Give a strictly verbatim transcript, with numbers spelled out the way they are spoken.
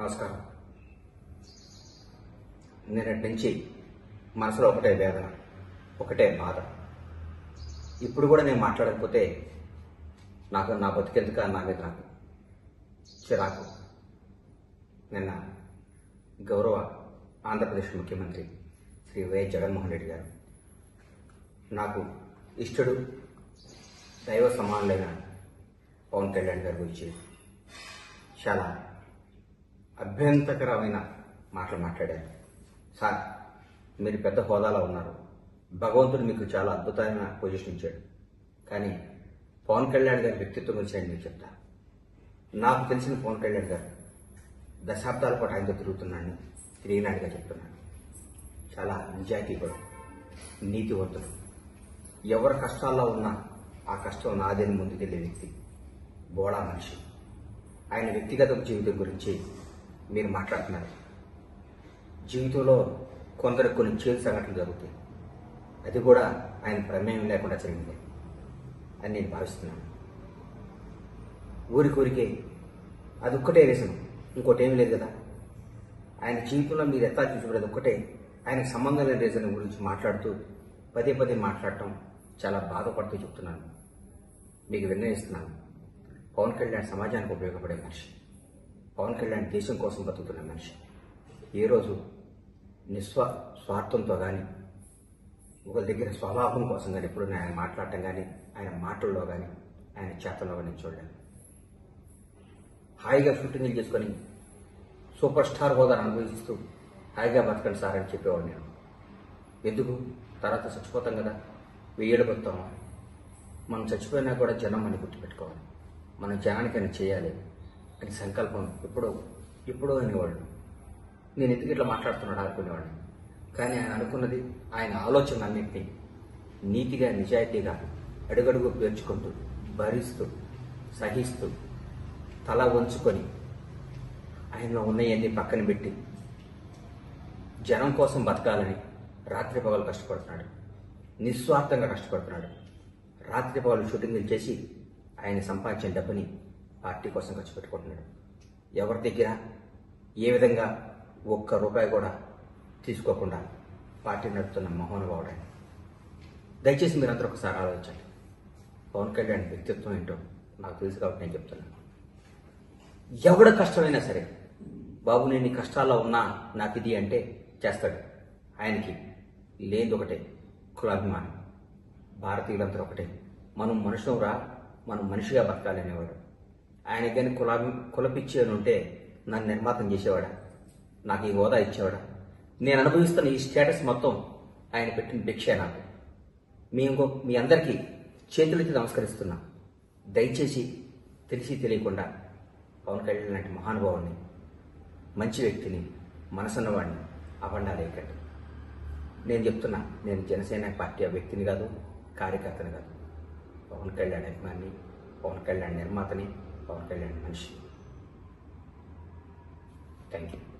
నమస్కారం. నిన్నటి నుంచి మనసులో ఒకటే వేదన, ఒకటే బాధ. ఇప్పుడు కూడా నేను మాట్లాడకపోతే నాకు నా బతికెందుక, నా మీద నాకు చిరాకు. నిన్న గౌరవ ఆంధ్రప్రదేశ్ ముఖ్యమంత్రి శ్రీ వైఎస్ జగన్మోహన్ రెడ్డి గారు నాకు ఇష్టడు, దైవ సమానులైన పవన్ కళ్యాణ్ గారి గురించి చాలా అభ్యంతకరమైన మాటలు మాట్లాడారు. సార్, మీరు పెద్ద హోదాలో ఉన్నారు, భగవంతుడు మీకు చాలా అద్భుతమైన పొజిషన్ ఇచ్చాడు. కానీ పవన్ కళ్యాణ్ గారి వ్యక్తిత్వం గురించి నేను మీకు చెప్తాను. నాకు తెలిసిన పవన్ కళ్యాణ్ గారు దశాబ్దాల పాటు ఆయనతో తిరుగుతున్నాను, తిరిగినాడుగా చెప్తున్నాను. చాలా నిజాయితీ కూడా, నీతివంతుడు, ఎవరి కష్టాల్లో ఉన్నా ఆ కష్టం నాదేని ముందుకెళ్లే వ్యక్తి, బోడా మనిషి. ఆయన వ్యక్తిగత జీవితం గురించి మీరు మాట్లాడుతున్నారు. జీవితంలో కొందరు కొన్ని చేదు సంఘటనలు జరుగుతాయి, అది కూడా ఆయన ప్రమేయం లేకుండా జరిగింది అని నేను భావిస్తున్నాను. ఊరికూరికే అది ఒక్కటే వేసాను, ఇంకోటి ఏమీ లేదు కదా. ఆయన జీవితంలో మీరు ఎత్తా చూసి ఒక్కటే ఆయనకు సంబంధం లేని రీజన్ గురించి మాట్లాడుతూ పదే పదే మాట్లాడటం చాలా బాధపడుతూ చెప్తున్నాను. మీకు విన్నవిస్తున్నాను, పవన్ కళ్యాణ్ సమాజానికి ఉపయోగపడే మనిషి, పవన్ కళ్యాణ్ దేశం కోసం బతుకుతున్న మనిషి. ఏ రోజు నిస్వ స్వార్థంతో కానీ, ఒకరి దగ్గర స్వలాభం కోసం కానీ ఎప్పుడు ఆయన మాట్లాడటం కానీ, ఆయన మాటల్లో కానీ, ఆయన చేతల్లో కానీ చూడలేదు. హాయిగా షూటింగ్లు చేసుకొని సూపర్ స్టార్ హోదాను అనుభవిస్తూ హాయిగా బతకండి సార్ అని చెప్పేవాడు నేను. ఎందుకు, తర్వాత చచ్చిపోతాం కదా, వెయ్యేళ్ళు బతుతాము. మనం చచ్చిపోయినా కూడా జనం అని గుర్తుపెట్టుకోవాలి, మనం జనానికైనా చేయాలి అని సంకల్పం ఎప్పుడో ఎప్పుడో అనేవాళ్ళు. నేను ఎందుకు ఇట్లా మాట్లాడుతున్నాడు అనుకునేవాడిని. కానీ ఆయన అనుకున్నది, ఆయన ఆలోచన అన్నింటినీ నీతిగా, నిజాయితీగా, అడుగడుగు పేర్చుకుంటూ, భరిస్తూ, సహిస్తూ, తల వంచుకొని, ఆయనలో ఉన్నాయన్నీ పక్కన పెట్టి జనం కోసం బతకాలని రాత్రి పగలు కష్టపడుతున్నాడు, నిస్వార్థంగా కష్టపడుతున్నాడు. రాత్రి పగలు షూటింగ్లు చేసి ఆయన సంపాదించిన డబ్బుని పార్టీ కోసం ఖర్చు పెట్టుకుంటున్నాడు. ఎవరి దగ్గర ఏ విధంగా ఒక్క రూపాయి కూడా తీసుకోకుండా పార్టీ నడుపుతున్న మహోనుభావుడు. దయచేసి మీరందరూ ఒకసారి ఆలోచించండి. పవన్ కళ్యాణ్ వ్యక్తిత్వం ఏంటో నాకు తెలుసు కాబట్టి నేను చెప్తున్నాను. ఎవడ కష్టమైనా సరే, బాబు నేను ఈ కష్టాల్లో ఉన్నా, నాకు ఇది అంటే చేస్తాడు. ఆయనకి లేదు ఒకటే కులాభిమానం. భారతీయులందరూ ఒకటే, మనం మనుషులరా, మనం మనిషిగా బతకాలి అనేవాడు. ఆయన కానీ కులా కులపిచ్చి అని ఉంటే నన్ను నిర్మాతం చేసేవాడా, నాకు ఈ హోదా ఇచ్చేవాడా? నేను అనుభవిస్తున్న ఈ స్టేటస్ మొత్తం ఆయన పెట్టిన భిక్ష. నాకు మేము మీ అందరికీ చేతులెత్తి నమస్కరిస్తున్నా. దయచేసి తెలిసి తెలియకుండా పవన్ కళ్యాణ్ లాంటి మహానుభావుని, మంచి వ్యక్తిని, మనసున్నవాడిని అబండాలు ఎక్కండి. నేను చెప్తున్నా, నేను జనసేన పార్టీ వ్యక్తిని కాదు, కార్యకర్తని కాదు. పవన్ కళ్యాణ్ అభిమాని, పవన్ కళ్యాణ్ నిర్మాతని, పవన్ కళ్యాణ్ మనిషి. Thank you.